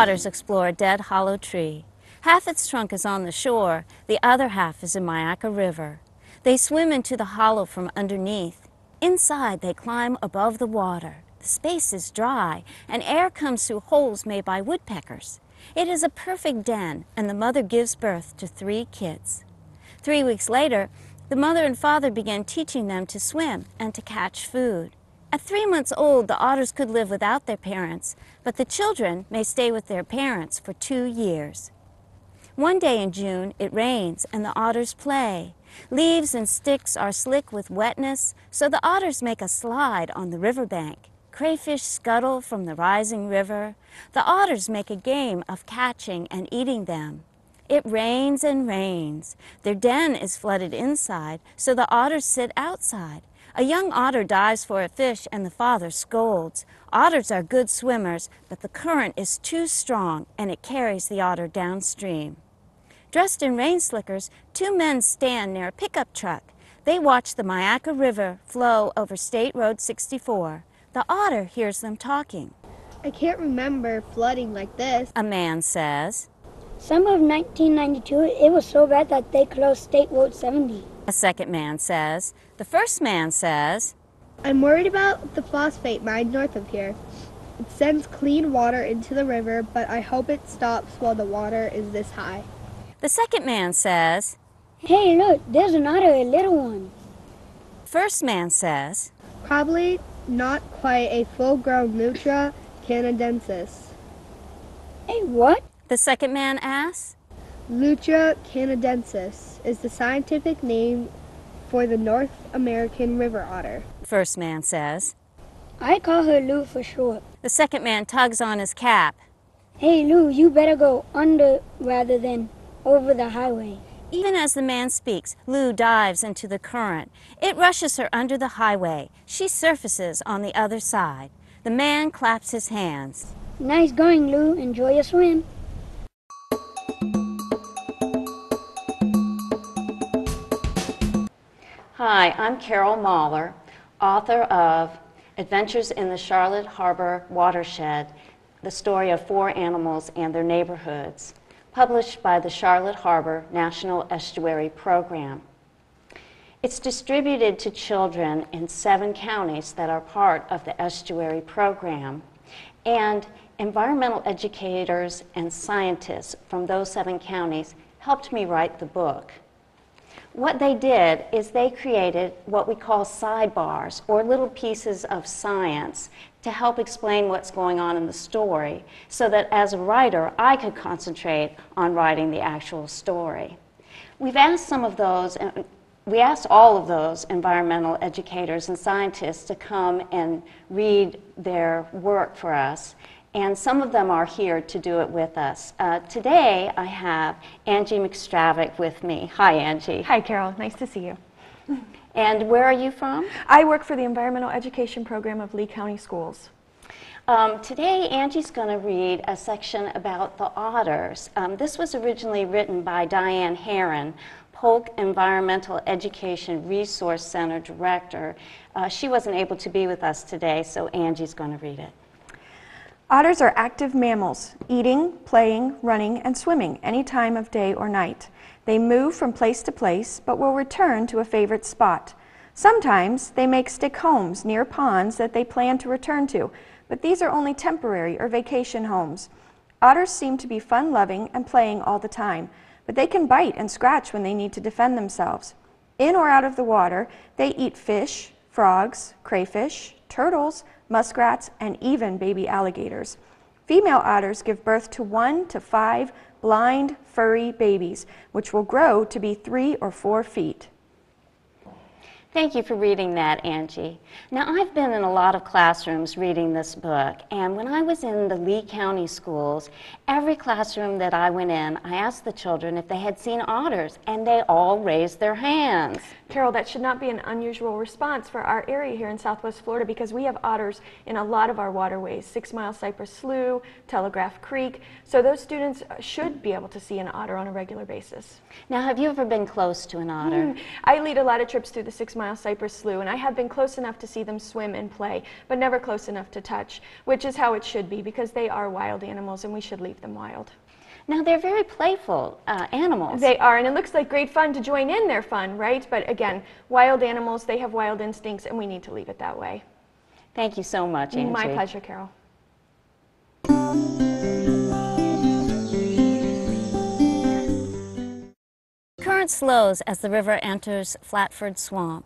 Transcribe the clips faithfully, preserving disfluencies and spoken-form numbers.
Otters explore a dead hollow tree. Half its trunk is on the shore, the other half is in Myakka River. They swim into the hollow from underneath. Inside, they climb above the water. The space is dry, and air comes through holes made by woodpeckers. It is a perfect den, and the mother gives birth to three kids. Three weeks later, the mother and father began teaching them to swim and to catch food. At three months old, the otters could live without their parents, but the children may stay with their parents for two years. One day in June, it rains and the otters play. Leaves and sticks are slick with wetness, so the otters make a slide on the riverbank. Crayfish scuttle from the rising river. The otters make a game of catching and eating them. It rains and rains. Their den is flooded inside, so the otters sit outside. A young otter dives for a fish and the father scolds. Otters are good swimmers, but the current is too strong and it carries the otter downstream. Dressed in rain slickers, two men stand near a pickup truck. They watch the Myakka River flow over State Road sixty-four. The otter hears them talking. I can't remember flooding like this, a man says. Summer of nineteen ninety-two, it was so bad that they closed State Road seventy. A second man says. The first man says, I'm worried about the phosphate mine north of here. It sends clean water into the river, but I hope it stops while the water is this high. The second man says, hey, look, there's an otter, a little one. First man says, probably not quite a full-grown Lutra canadensis. A what? The second man asks. Lutra canadensis is the scientific name for the North American river otter, first man says. I call her Lou for short. The second man tugs on his cap. Hey, Lou, you better go under rather than over the highway. Even as the man speaks, Lou dives into the current. It rushes her under the highway. She surfaces on the other side. The man claps his hands. Nice going, Lou. Enjoy your swim. Hi, I'm Carol Mahler, author of Adventures in the Charlotte Harbor Watershed, the story of four animals and their neighborhoods, published by the Charlotte Harbor National Estuary Program. It's distributed to children in seven counties that are part of the estuary program, and environmental educators and scientists from those seven counties helped me write the book. What they did is they created what we call sidebars, or little pieces of science, to help explain what's going on in the story, so that as a writer I could concentrate on writing the actual story. We've asked some of those, and we asked all of those environmental educators and scientists to come and read their work for us. And some of them are here to do it with us. Uh, today, I have Angie McStravick with me. Hi, Angie. Hi, Carol. Nice to see you. And where are you from? I work for the Environmental Education Program of Lee County Schools. Um, today, Angie's going to read a section about the otters. Um, this was originally written by Diane Heron, Polk Environmental Education Resource Center Director. Uh, she wasn't able to be with us today, so Angie's going to read it. Otters are active mammals, eating, playing, running, and swimming any time of day or night. They move from place to place, but will return to a favorite spot. Sometimes they make stick homes near ponds that they plan to return to, but these are only temporary or vacation homes. Otters seem to be fun-loving and playing all the time, but they can bite and scratch when they need to defend themselves. In or out of the water, they eat fish, frogs, crayfish, turtles, muskrats, and even baby alligators. Female otters give birth to one to five blind, furry babies, which will grow to be three or four feet. Thank you for reading that, Angie. Now, I've been in a lot of classrooms reading this book, and when I was in the Lee County Schools, every classroom that I went in, I asked the children if they had seen otters, and they all raised their hands. Carol, that should not be an unusual response for our area here in Southwest Florida, because we have otters in a lot of our waterways, Six Mile Cypress Slough, Telegraph Creek, so those students should be able to see an otter on a regular basis. Now, have you ever been close to an otter? Mm, I lead a lot of trips through the Six Mile Mile Cypress Slough, and I have been close enough to see them swim and play, but never close enough to touch, which is how it should be, because they are wild animals and we should leave them wild. Now, they're very playful uh, animals. They are, and it looks like great fun to join in their fun, right? But again, wild animals, they have wild instincts, and we need to leave it that way. Thank you so much, Angie. My pleasure, Carol. The current slows as the river enters Flatford Swamp.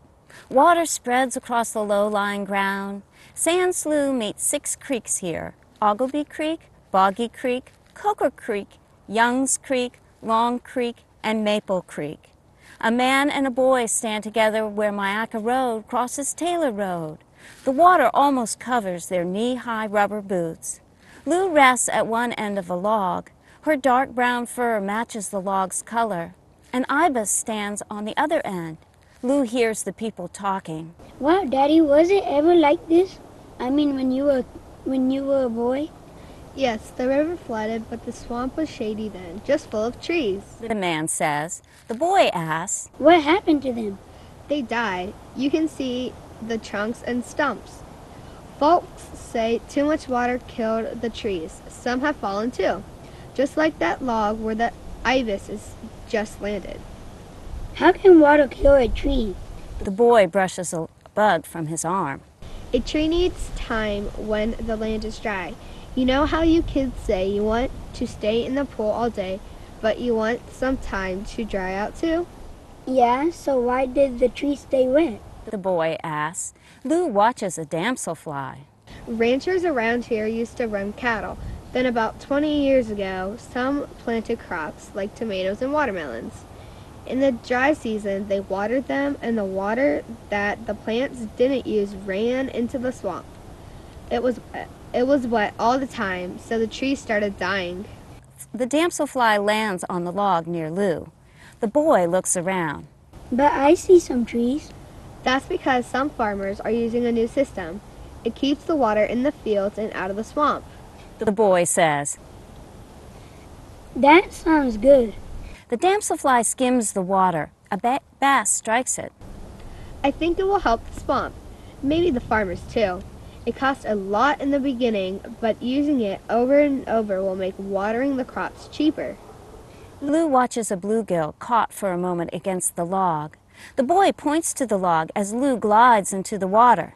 Water spreads across the low-lying ground. Sand Slough meets six creeks here: Ogilby Creek, Boggy Creek, Coker Creek, Young's Creek, Long Creek, and Maple Creek. A man and a boy stand together where Myakka Road crosses Taylor Road. The water almost covers their knee-high rubber boots. Lou rests at one end of a log. Her dark brown fur matches the log's color. An ibis stands on the other end. Lou hears the people talking. Wow, Daddy, was it ever like this? I mean, when you were, when you were a boy? Yes, the river flooded, but the swamp was shady then, just full of trees, the man says. The boy asks, what happened to them? They died. You can see the trunks and stumps. Folks say too much water killed the trees. Some have fallen too, just like that log where the ibis is just landed. How can water kill a tree? The boy brushes a bug from his arm. A tree needs time when the land is dry. You know how you kids say you want to stay in the pool all day, but you want some time to dry out too? Yeah, so why did the tree stay wet? The boy asks. Lou watches a damselfly. Ranchers around here used to run cattle. Then about twenty years ago, some planted crops like tomatoes and watermelons. In the dry season, they watered them, and the water that the plants didn't use ran into the swamp. It was wet. It was wet all the time, so the tree started dying. The damselfly lands on the log near Lou. The boy looks around. But I see some trees. That's because some farmers are using a new system. It keeps the water in the fields and out of the swamp, the boy says. That sounds good. The damselfly skims the water. A ba bass strikes it. I think it will help the swamp, maybe the farmers too. It costs a lot in the beginning, but using it over and over will make watering the crops cheaper. Lou watches a bluegill caught for a moment against the log. The boy points to the log as Lou glides into the water.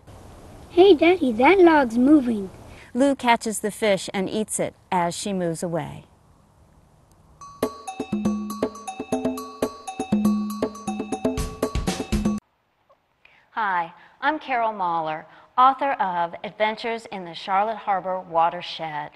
Hey, Daddy, that log's moving. Lou catches the fish and eats it as she moves away. Hi, I'm Carol Mahler, author of Adventures in the Charlotte Harbor Watershed.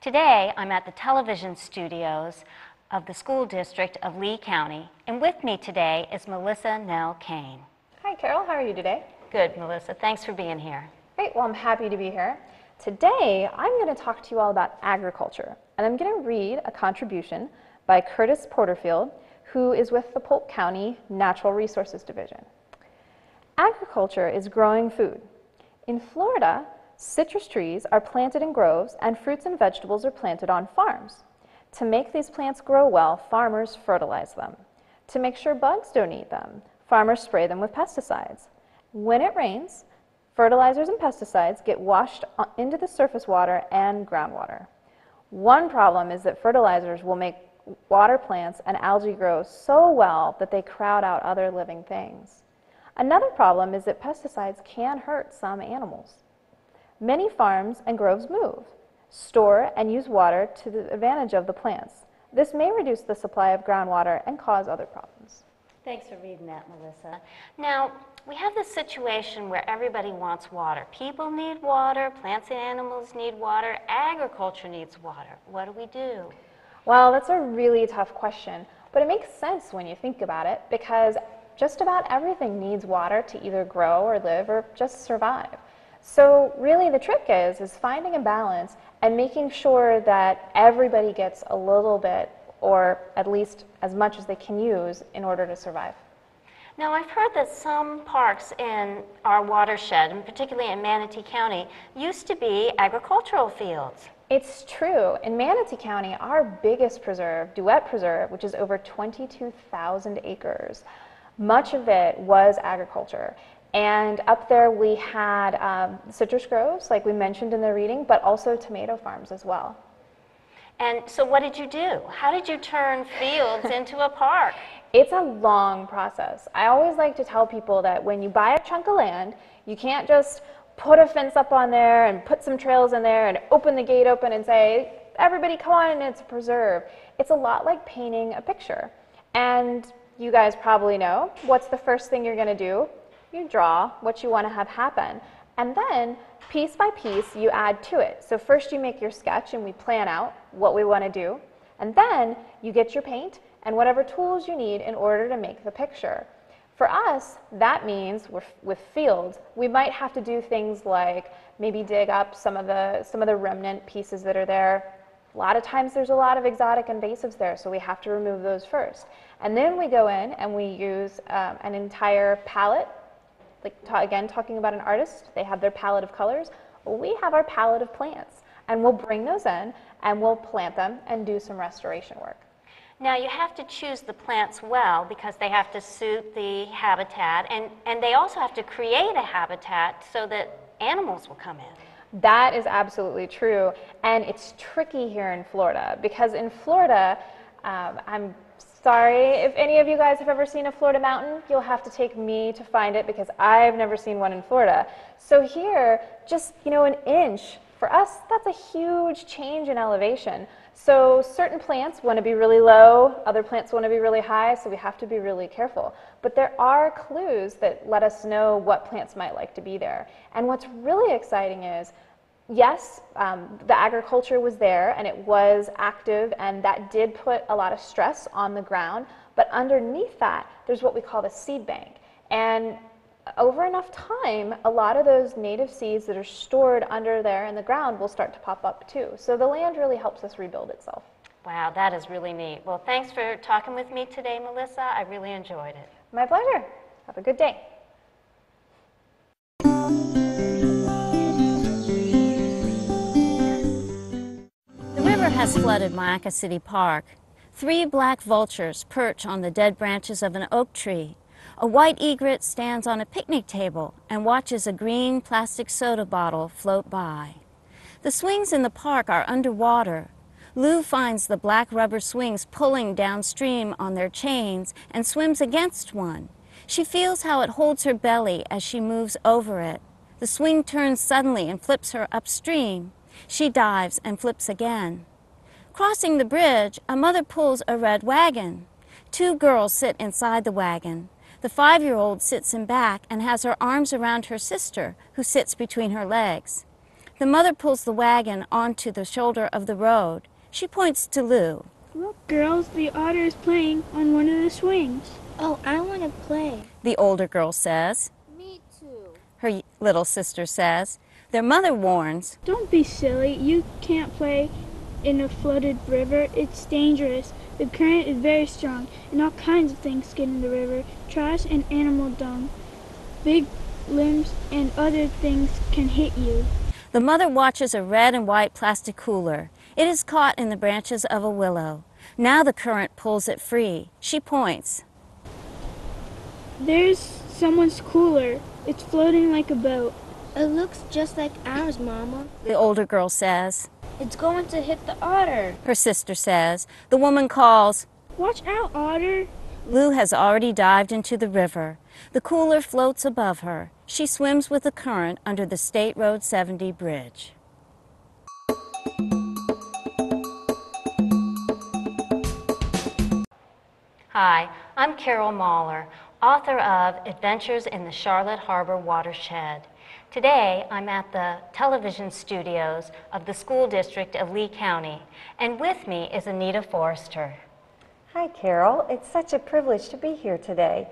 Today, I'm at the television studios of the School District of Lee County, and with me today is Melissa Nell Cain. Hi, Carol. How are you today? Good, Melissa. Thanks for being here. Great. Well, I'm happy to be here. Today, I'm going to talk to you all about agriculture, and I'm going to read a contribution by Curtis Porterfield, who is with the Polk County Natural Resources Division. Agriculture is growing food. In Florida, citrus trees are planted in groves and fruits and vegetables are planted on farms. To make these plants grow well, farmers fertilize them. To make sure bugs don't eat them, farmers spray them with pesticides. When it rains, fertilizers and pesticides get washed into the surface water and groundwater. One problem is that fertilizers will make water plants and algae grow so well that they crowd out other living things. Another problem is that pesticides can hurt some animals. Many farms and groves move, store, and use water to the advantage of the plants. This may reduce the supply of groundwater and cause other problems. Thanks for reading that, Melissa. Now, we have this situation where everybody wants water. People need water, plants and animals need water, agriculture needs water. What do we do? Well, that's a really tough question, but it makes sense when you think about it, because just about everything needs water to either grow or live or just survive. So really the trick is, is finding a balance and making sure that everybody gets a little bit, or at least as much as they can use, in order to survive. Now, I've heard that some parks in our watershed, and particularly in Manatee County, used to be agricultural fields. It's true. In Manatee County, our biggest preserve, Duette Preserve, which is over twenty-two thousand acres, Much of it was agriculture. And up there we had um, citrus groves, like we mentioned in the reading, but also tomato farms as well. And so what did you do? How did you turn fields into a park? It's a long process. I always like to tell people that when you buy a chunk of land, you can't just put a fence up on there and put some trails in there and open the gate open and say, everybody come on, and it's a preserve. It's a lot like painting a picture. And you guys probably know, what's the first thing you're going to do? You draw what you want to have happen. And then, piece by piece, you add to it. So first you make your sketch and we plan out what we want to do. And then you get your paint and whatever tools you need in order to make the picture. For us, that means we're, with fields, we might have to do things like maybe dig up some of the, some of the remnant pieces that are there. A lot of times there's a lot of exotic invasives there, so we have to remove those first. And then we go in and we use um, an entire palette. Like, again, talking about an artist, they have their palette of colors. We have our palette of plants, and we'll bring those in and we'll plant them and do some restoration work. Now, you have to choose the plants well because they have to suit the habitat, and, and they also have to create a habitat so that animals will come in. That is absolutely true, and it's tricky here in Florida because in Florida, um, I'm sorry, if any of you guys have ever seen a Florida mountain, you'll have to take me to find it because I've never seen one in Florida. So here, just, you know, an inch, for us, that's a huge change in elevation. So certain plants want to be really low, other plants want to be really high, so we have to be really careful. But there are clues that let us know what plants might like to be there. And what's really exciting is, yes, um, the agriculture was there and it was active, and that did put a lot of stress on the ground, but underneath that there's what we call the seed bank, and over enough time a lot of those native seeds that are stored under there in the ground will start to pop up too. So the land really helps us rebuild itself. Wow, that is really neat. Well, thanks for talking with me today, Melissa. I really enjoyed it. My pleasure. Have a good day. Has flooded Myakka City Park. Three black vultures perch on the dead branches of an oak tree. A white egret stands on a picnic table and watches a green plastic soda bottle float by. The swings in the park are underwater. Lou finds the black rubber swings pulling downstream on their chains and swims against one. She feels how it holds her belly as she moves over it. The swing turns suddenly and flips her upstream. She dives and flips again. Crossing the bridge, a mother pulls a red wagon. Two girls sit inside the wagon. The five-year-old sits in back and has her arms around her sister, who sits between her legs. The mother pulls the wagon onto the shoulder of the road. She points to Lou. Look, girls, the otter is playing on one of the swings. Oh, I want to play, the older girl says. Me too, her little sister says. Their mother warns. Don't be silly. You can't play in a flooded river. It's dangerous. The current is very strong, and all kinds of things get in the river. Trash and animal dung, big limbs and other things can hit you. The mother watches a red and white plastic cooler. It is caught in the branches of a willow. Now the current pulls it free. She points. There's someone's cooler. It's floating like a boat. It looks just like ours, Mama, the older girl says. It's going to hit the otter, her sister says. The woman calls, watch out, otter. Lou has already dived into the river. The cooler floats above her. She swims with the current under the State Road seventy bridge. Hi, I'm Carol Mahler, author of Adventures in the Charlotte Harbor Watershed. Today, I'm at the television studios of the School District of Lee County, and with me is Anita Forrester. Hi, Carol. It's such a privilege to be here today.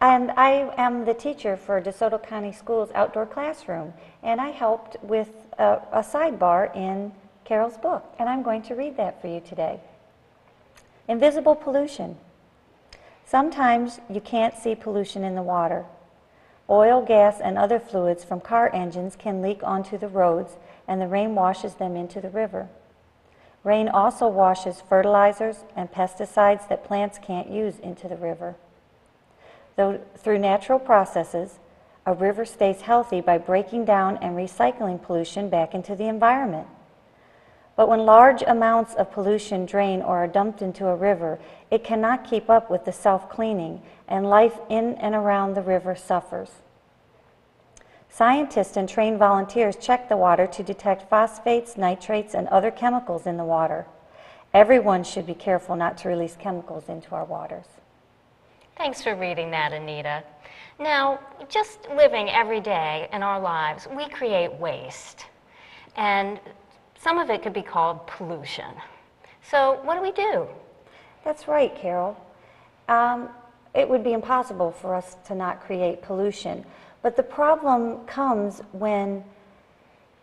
And I am the teacher for DeSoto County Schools Outdoor Classroom, and I helped with a, a sidebar in Carol's book, and I'm going to read that for you today. Invisible pollution. Sometimes you can't see pollution in the water. Oil, gas, and other fluids from car engines can leak onto the roads, and the rain washes them into the river. Rain also washes fertilizers and pesticides that plants can't use into the river. Though through natural processes, a river stays healthy by breaking down and recycling pollution back into the environment. But when large amounts of pollution drain or are dumped into a river, it cannot keep up with the self-cleaning, and life in and around the river suffers. Scientists and trained volunteers check the water to detect phosphates, nitrates, and other chemicals in the water. Everyone should be careful not to release chemicals into our waters. Thanks for reading that, Anita. Now, just living every day in our lives, we create waste. And some of it could be called pollution. So what do we do? That's right, Carol. Um, it would be impossible for us to not create pollution. But the problem comes when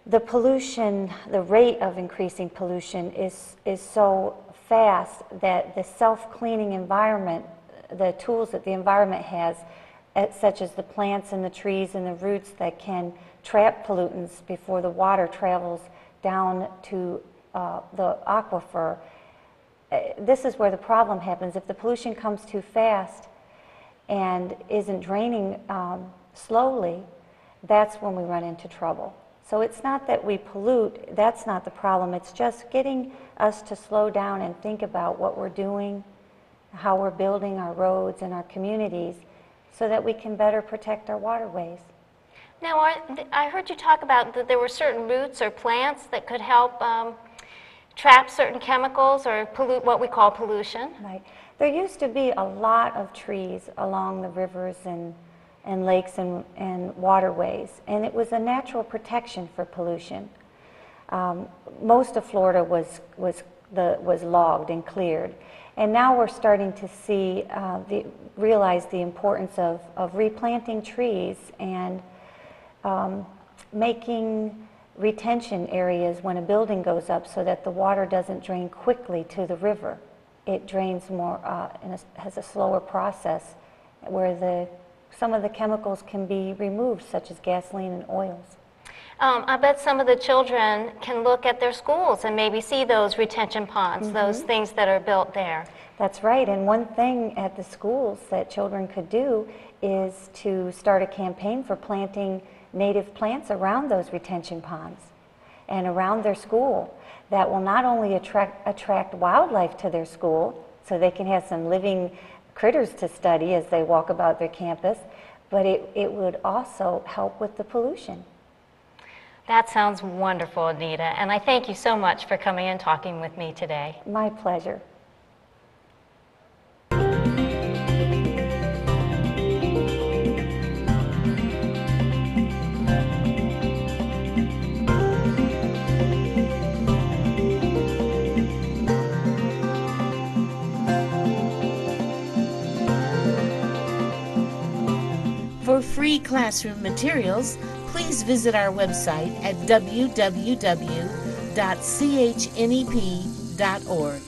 the pollution, the rate of increasing pollution is, is so fast that the self-cleaning environment, the tools that the environment has, such as the plants and the trees and the roots that can trap pollutants before the water travels down to uh, the aquifer. Uh, this is where the problem happens. If the pollution comes too fast and isn't draining um, slowly, that's when we run into trouble. So it's not that we pollute, that's not the problem. It's just getting us to slow down and think about what we're doing, how we're building our roads and our communities so that we can better protect our waterways. Now, I heard you talk about that there were certain roots or plants that could help um, trap certain chemicals or pollute what we call pollution. Right. There used to be a lot of trees along the rivers and, and lakes and, and waterways, and it was a natural protection for pollution. Um, most of Florida was, was, the, was logged and cleared, and now we're starting to see, uh, the, realize the importance of, of replanting trees and Um, making retention areas when a building goes up so that the water doesn't drain quickly to the river. It drains more uh, and has a slower process where the, some of the chemicals can be removed, such as gasoline and oils. Um, I bet some of the children can look at their schools and maybe see those retention ponds, mm-hmm. those things that are built there. That's right, and one thing at the schools that children could do is to start a campaign for planting native plants around those retention ponds and around their school. That will not only attract, attract wildlife to their school, so they can have some living critters to study as they walk about their campus, but it, it would also help with the pollution. That sounds wonderful, Anita, and I thank you so much for coming and talking with me today. My pleasure. For free classroom materials, please visit our website at w w w dot c h n e p dot org.